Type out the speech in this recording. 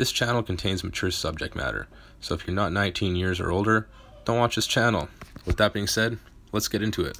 This channel contains mature subject matter, so if you're not 19 years or older, don't watch this channel. With that being said, let's get into it.